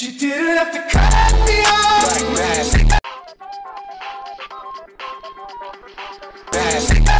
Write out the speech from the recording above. You didn't have to cut me off. Right, right.